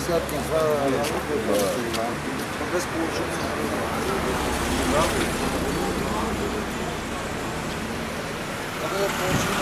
Syadkin без получится.